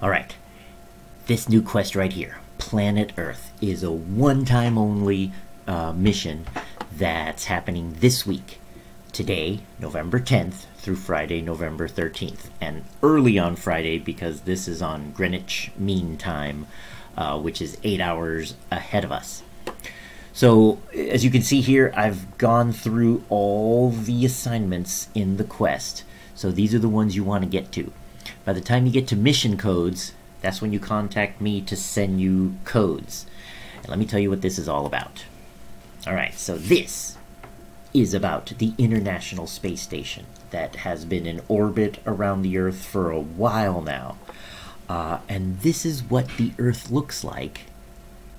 Alright, this new quest right here, Planet Earth, is a one-time only mission that's happening this week. Today, November 10th, through Friday, November 13th. And early on Friday, because this is on Greenwich Mean Time, which is 8 hours ahead of us. So, as you can see here, I've gone through all the assignments in the quest. So these are the ones you want to get to. By the time you get to mission codes, that's when you contact me to send you codes. And let me tell you what this is all about. Alright, so this is about the International Space Station that has been in orbit around the Earth for a while now. And this is what the Earth looks like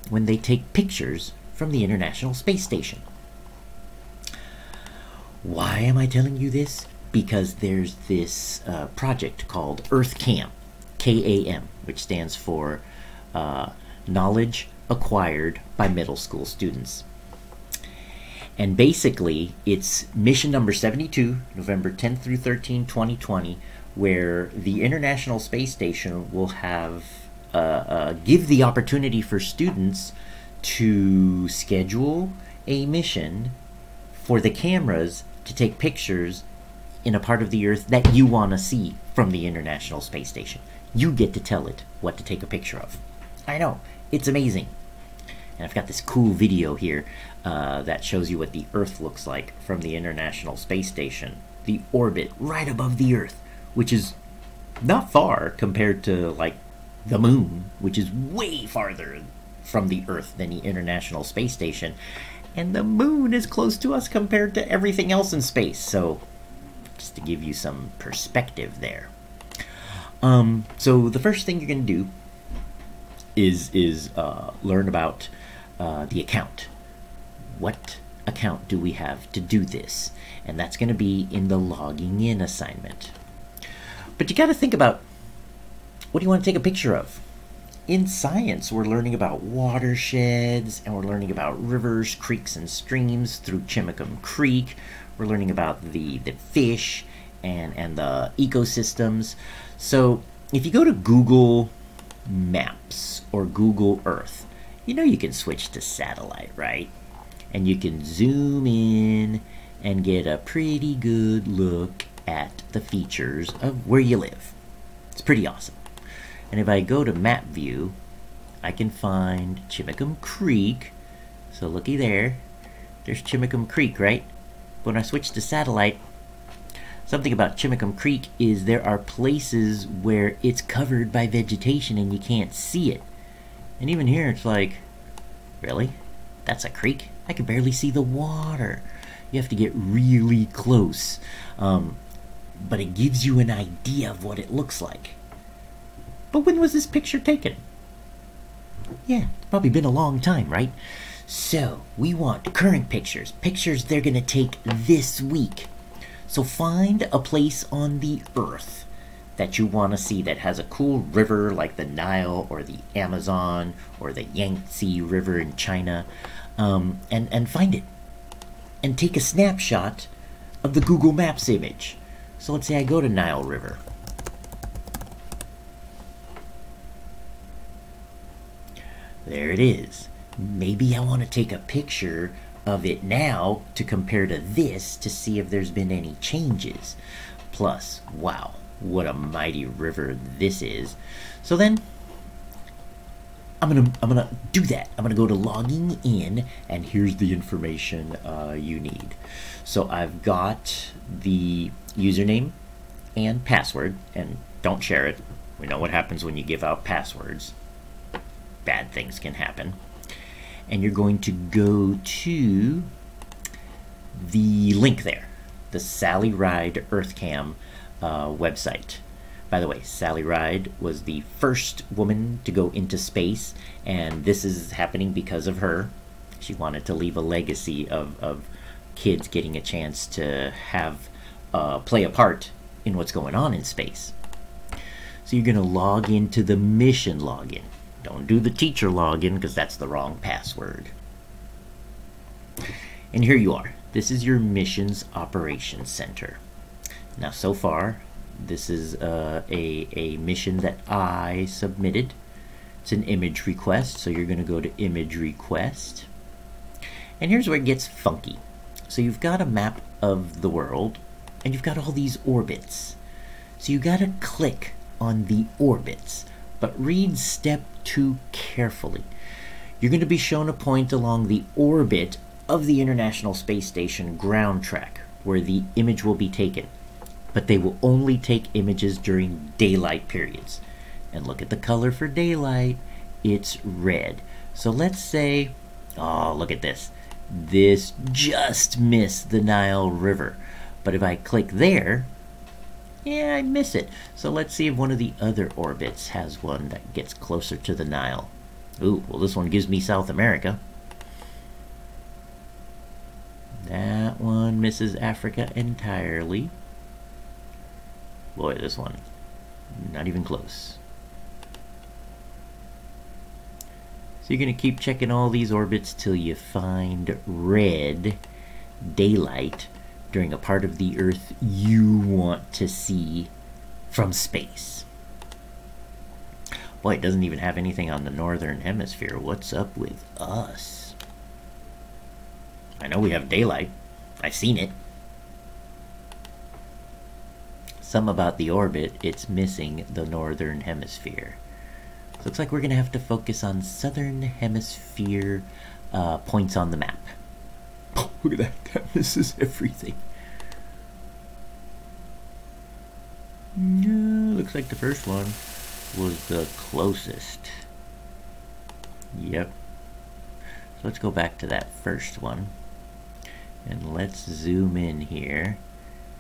when they take pictures from the International Space Station. Why am I telling you this? Because there's this project called EarthKAM, K-A-M, which stands for Knowledge Acquired by Middle School Students. And basically, it's mission number 72, November 10th through 13, 2020, where the International Space Station will have give the opportunity for students to schedule a mission for the cameras to take pictures in a part of the Earth that you want to see from the International Space Station. You get to tell it what to take a picture of. I know, it's amazing. And I've got this cool video here that shows you what the Earth looks like from the International Space Station. The orbit right above the Earth, which is not far compared to, like, the Moon, which is way farther from the Earth than the International Space Station. And the Moon is close to us compared to everything else in space, so just to give you some perspective there. So the first thing you're going to do is learn about the account. What account do we have to do this? And that's going to be in the logging in assignment. But you got to think about, what do you want to take a picture of? In science, we're learning about watersheds, and we're learning about rivers, creeks, and streams through Chimacum Creek. We're learning about the fish and the ecosystems. So if you go to Google Maps or Google Earth, you know you can switch to satellite, right? And you can zoom in and get a pretty good look at the features of where you live. It's pretty awesome. And if I go to map view, I can find Chimacum Creek. So looky there, there's Chimacum Creek, right? When I switch to satellite, something about Chimacum Creek is there are places where it's covered by vegetation and you can't see it. And even here it's like, really? That's a creek? I can barely see the water. You have to get really close. But it gives you an idea of what it looks like. But when was this picture taken? Yeah, it's probably been a long time, right? So, we want current pictures. Pictures they're going to take this week. So find a place on the Earth that you want to see that has a cool river like the Nile or the Amazon or the Yangtze River in China. And find it. And take a snapshot of the Google Maps image. So let's say I go to Nile River. There it is. Maybe I want to take a picture of it now to compare to this to see if there's been any changes. Plus, wow, what a mighty river this is. So then, I'm gonna do that. I'm gonna go to logging in, and here's the information you need. So I've got the username and password, and don't share it. We know what happens when you give out passwords. Bad things can happen. And you're going to go to the link there, the Sally Ride EarthKAM website. By the way, Sally Ride was the first woman to go into space, and this is happening because of her. She wanted to leave a legacy of kids getting a chance to have play a part in what's going on in space. So you're going to log into the mission login. Don't do the teacher login because that's the wrong password. And here you are. This is your missions operations center. Now so far This is a mission that I submitted. It's an image request, so you're going to go to image request. And here's where it gets funky. So you've got a map of the world, and you've got all these orbits. So you got to click on the orbits, but read step 2 carefully. You're going to be shown a point along the orbit of the International Space Station ground track where the image will be taken, but they will only take images during daylight periods. And look at the color for daylight, it's red. So let's say, oh, look at this. This just missed the Nile River. But if I click there, yeah, I miss it. So let's see if one of the other orbits has one that gets closer to the Nile. Ooh, well, this one gives me South America. That one misses Africa entirely. Boy, this one, not even close. So you're gonna keep checking all these orbits till you find red, daylight, during a part of the Earth you want to see from space. Boy, it doesn't even have anything on the northern hemisphere. What's up with us? I know we have daylight. I've seen it. Some about the orbit, it's missing the northern hemisphere. Looks like we're gonna have to focus on southern hemisphere points on the map. Oh, look at that, that misses everything. No, looks like the first one was the closest. Yep. So let's go back to that first one. And let's zoom in here.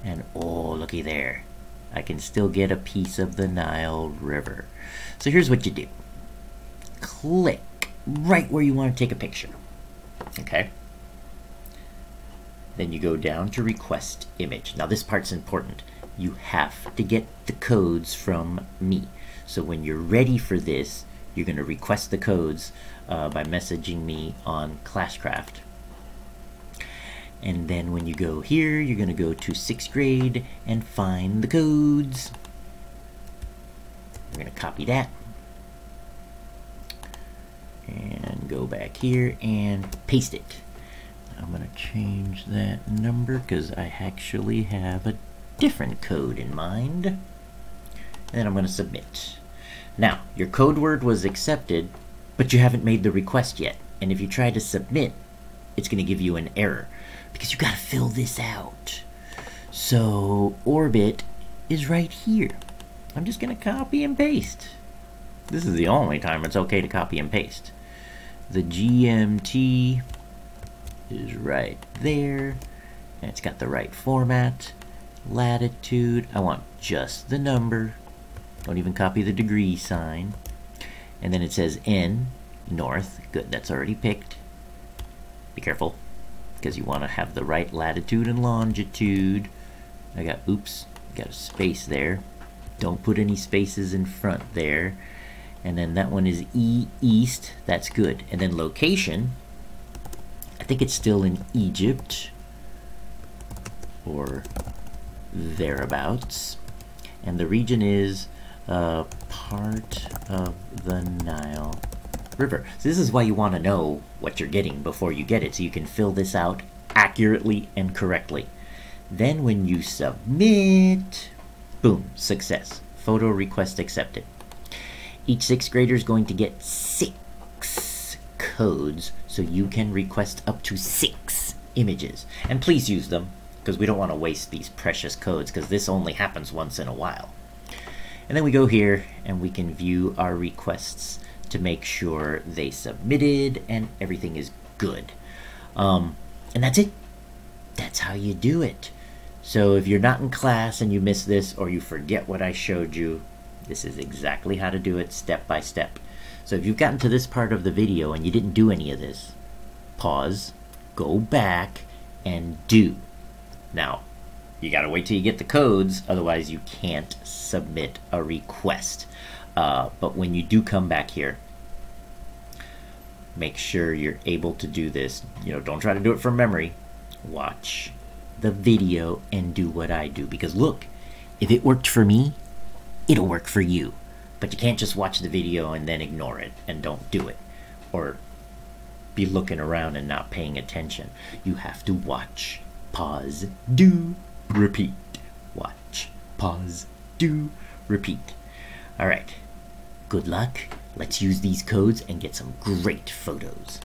And oh, looky there. I can still get a piece of the Nile River. So here's what you do. Click right where you want to take a picture. Okay. Then you go down to request image. Now this part's important. You have to get the codes from me. So when you're ready for this, you're going to request the codes by messaging me on Classcraft. And then when you go here, you're going to go to 6th grade and find the codes. We're going to copy that. And go back here and paste it. I'm going to change that number because I actually have a different code in mind. And I'm going to submit. Now, your code word was accepted, but you haven't made the request yet. And if you try to submit, it's going to give you an error because you got to fill this out. So orbit is right here. I'm just going to copy and paste. This is the only time it's okay to copy and paste. The GMT is right there. And it's got the right format. Latitude, I want just the number. Don't even copy the degree sign. And then it says N, north. Good, that's already picked. Be careful, because you want to have the right latitude and longitude. I got, oops, got a space there. Don't put any spaces in front there. And then that one is E, east. That's good. And then location, I think it's still in Egypt or thereabouts. And the region is part of the Nile River. So this is why you want to know what you're getting before you get it, so you can fill this out accurately and correctly. Then when you submit, boom, success. Photo request accepted. Each 6th grader is going to get 6 codes, so you can request up to 6 images. And please use them, because we don't want to waste these precious codes, because this only happens once in a while. And then we go here and we can view our requests to make sure they submitted and everything is good. And that's it. That's how you do it. So if you're not in class and you miss this or you forget what I showed you, this is exactly how to do it step by step. So if you've gotten to this part of the video and you didn't do any of this, pause, go back, and do. Now, you gotta wait till you get the codes, otherwise you can't submit a request. But when you do come back here, make sure you're able to do this. You know, don't try to do it from memory. Watch the video and do what I do, because look, If it worked for me, it'll work for you. But you can't just watch the video and then ignore it and don't do it, or be looking around and not paying attention. You have to watch, pause, do, repeat. Watch, pause, do, repeat. All right, good luck. Let's use these codes and get some great photos.